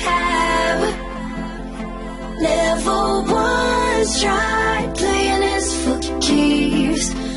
have never once tried playing us for keeps.